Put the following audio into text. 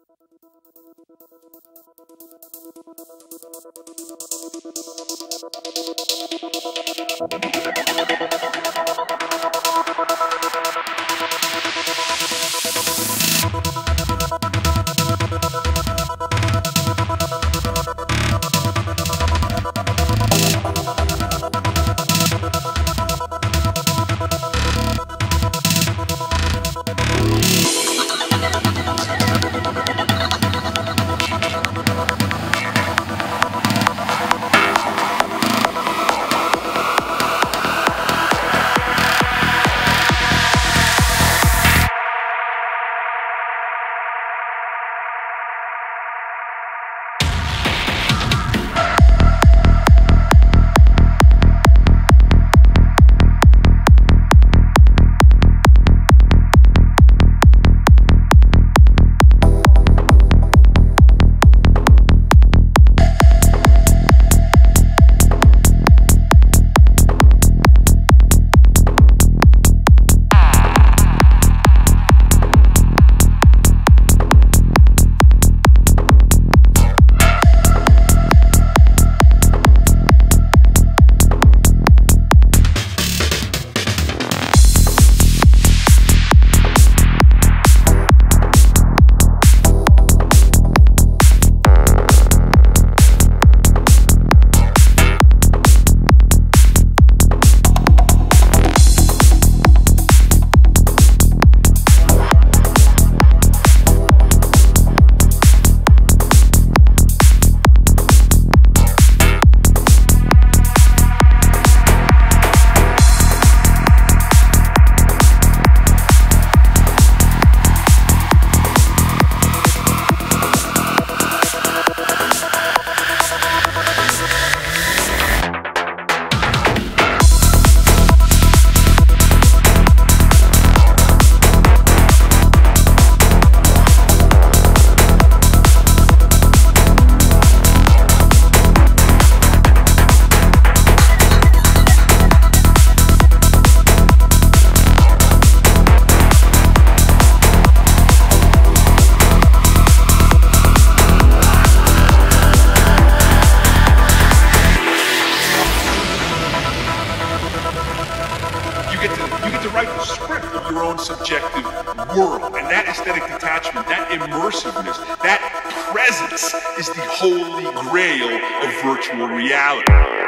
You get to write the script of your own subjective world, and that aesthetic detachment, that immersiveness, that presence is the holy grail of virtual reality.